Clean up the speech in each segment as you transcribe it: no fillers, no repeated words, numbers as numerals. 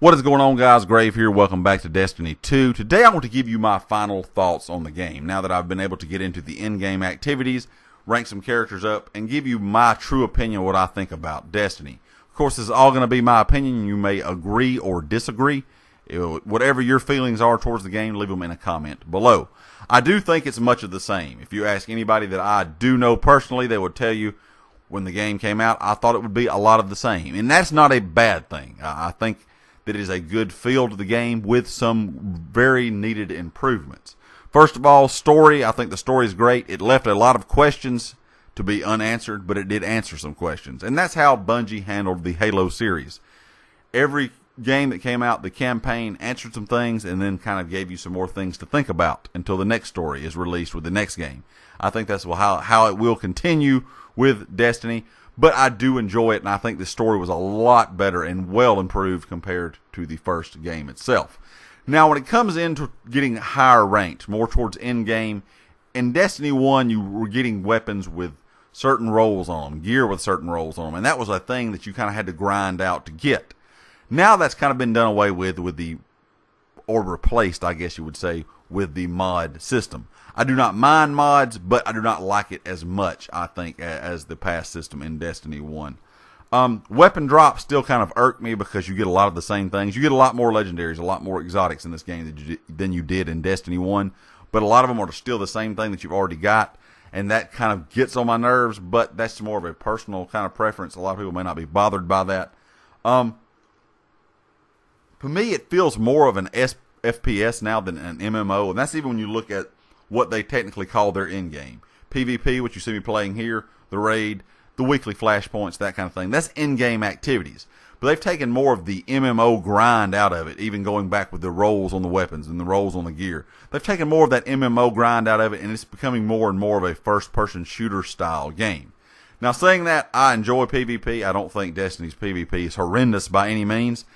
What is going on, guys? Grave here. Welcome back to Destiny 2. Today I want to give you my final thoughts on the game. Now that I've been able to get into the in-game activities, rank some characters up, and give you my true opinion of what I think about Destiny. Of course, this is all going to be my opinion. You may agree or disagree. Whatever your feelings are towards the game, leave them in a comment below. I do think it's much of the same. If you ask anybody that I do know personally, they would tell you when the game came out, I thought it would be a lot of the same. And that's not a bad thing. I think that is a good feel to the game with some very needed improvements. First of all, story. I think the story is great. It left a lot of questions to be unanswered, but it did answer some questions. And that's how Bungie handled the Halo series. Every game that came out, the campaign answered some things and then kind of gave you some more things to think about until the next story is released with the next game. I think that's how it will continue with Destiny. But I do enjoy it, and I think the story was a lot better and well improved compared to the first game itself. Now, when it comes into getting higher ranked, more towards end game, in Destiny 1, you were getting weapons with certain roles on them, gear with certain roles on them, and that was a thing that you kind of had to grind out to get. Now that's kind of been done away with the, or replaced, I guess you would say, with the mod system. I do not mind mods, but I do not like it as much, I think, as the past system in Destiny 1. Weapon drops still kind of irk me because you get a lot of the same things. You get a lot more legendaries, a lot more exotics in this game than you did in Destiny 1. But a lot of them are still the same thing that you've already got. And that kind of gets on my nerves, but that's more of a personal kind of preference. A lot of people may not be bothered by that. For me, it feels more of an FPS now than an MMO. And that's even when you look at what they technically call their end game. PvP, which you see me playing here, the raid, the weekly flashpoints, that kind of thing. That's end game activities. But they've taken more of the MMO grind out of it, even going back with the roles on the weapons and the roles on the gear. They've taken more of that MMO grind out of it, and it's becoming more and more of a first-person shooter style game. Now, saying that, I enjoy PvP. I don't think Destiny's PvP is horrendous by any means,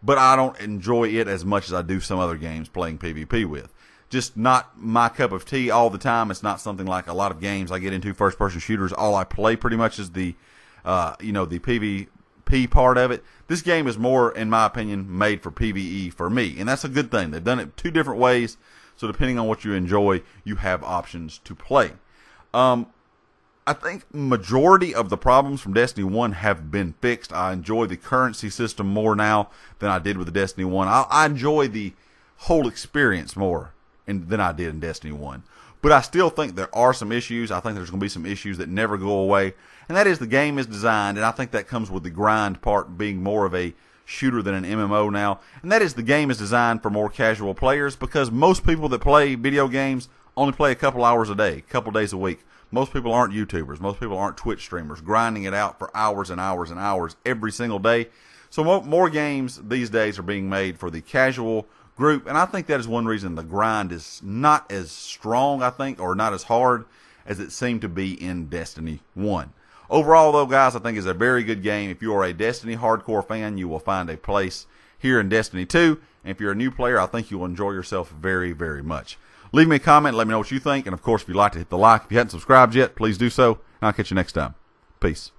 but I don't enjoy it as much as I do some other games playing PvP with. Just not my cup of tea all the time. It's not something like a lot of games I get into, first-person shooters. All I play pretty much is the, the PvP part of it. This game is more, in my opinion, made for PvE for me, and that's a good thing. They've done it two different ways, so depending on what you enjoy, you have options to play. I think majority of the problems from Destiny 1 have been fixed. I enjoy the currency system more now than I did with the Destiny 1. I enjoy the whole experience more than I did in Destiny 1. But I still think there are some issues. I think there's going to be some issues that never go away. And that is the game is designed, and I think that comes with the grind part being more of a shooter than an MMO now. And that is the game is designed for more casual players because most people that play video games only play a couple hours a day, a couple days a week. Most people aren't YouTubers. Most people aren't Twitch streamers, grinding it out for hours and hours and hours every single day. So more games these days are being made for the casual group, and I think that is one reason the grind is not as strong, I think, or not as hard as it seemed to be in Destiny 1. Overall, though, guys, I think it's a very good game. If you are a Destiny hardcore fan, you will find a place here in Destiny 2. And if you're a new player, I think you'll enjoy yourself very, very much. Leave me a comment. Let me know what you think. And, of course, if you'd like to hit the like. If you haven't subscribed yet, please do so. And I'll catch you next time. Peace.